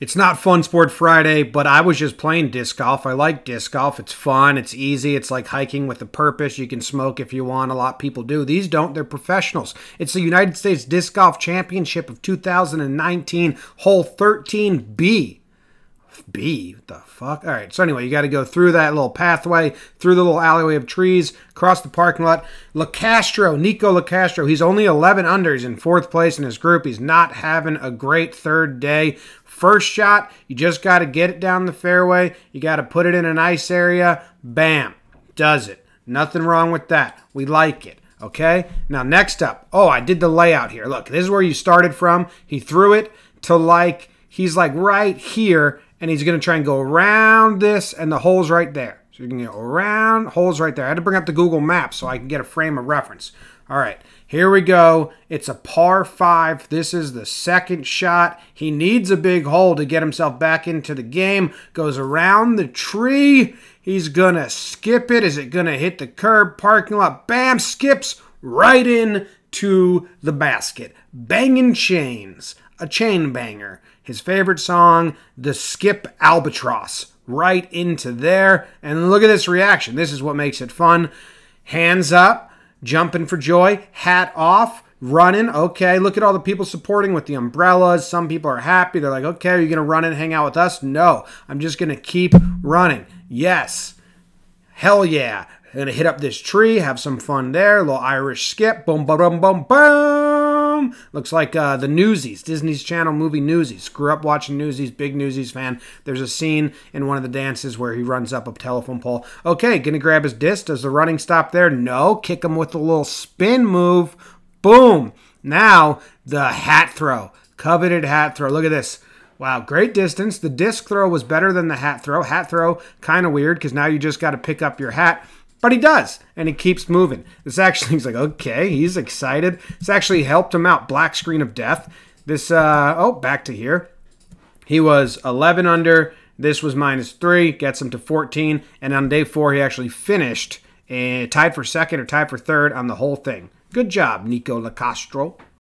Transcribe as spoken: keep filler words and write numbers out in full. It's not Fun Sport Friday, but I was just playing disc golf. I like disc golf. It's fun. It's easy. It's like hiking with a purpose. You can smoke if you want. A lot of people do. These don't. They're professionals. It's the United States Disc Golf Championship of two thousand nineteen, hole thirteen B. B, what the fuck? All right, so anyway, you got to go through that little pathway, through the little alleyway of trees, across the parking lot. Locastro, Nikko Locastro, he's only eleven under. He's in fourth place in his group. He's not having a great third day. First shot, you just got to get it down the fairway. You got to put it in a nice area. Bam, does it. Nothing wrong with that. We like it. Okay, now next up. Oh, I did the layout here. Look, this is where you started from. He threw it to like, he's like right here. And he's going to try and go around this, and the hole's right there. So you can go around, hole's right there. I had to bring up the Google Maps so I can get a frame of reference. All right, here we go. It's a par five. This is the second shot. He needs a big hole to get himself back into the game. Goes around the tree. He's going to skip it. Is it going to hit the curb? Parking lot. Bam, skips right in to the basket. Banging chains. A chain banger. His favorite song, The Skip Albatross, right into there. And look at this reaction. This is what makes it fun. Hands up, jumping for joy, hat off, running. Okay, look at all the people supporting with the umbrellas. Some people are happy. They're like, okay, are you going to run and hang out with us? No, I'm just going to keep running. Yes. Hell yeah. I'm going to hit up this tree, have some fun there. A little Irish skip. Boom, boom, boom, boom, boom. Looks like uh, the Newsies, Disney's Channel movie Newsies. Grew up watching Newsies, big Newsies fan. There's a scene in one of the dances where he runs up a telephone pole. Okay, gonna grab his disc. Does the running stop there? No. Kick him with a little spin move. Boom. Now, the hat throw. Coveted hat throw. Look at this. Wow, great distance. The disc throw was better than the hat throw. Hat throw, kind of weird because now you just got to pick up your hat. But he does, and he keeps moving. This actually, he's like, okay, he's excited. This actually helped him out. Black screen of death. This, uh, oh, back to here. He was eleven under. This was minus three, gets him to fourteen. And on day four, he actually finished uh, tied for second or tied for third on the whole thing. Good job, Nikko Locastro.